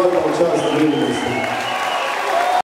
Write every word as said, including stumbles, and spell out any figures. Слава Богу, сейчас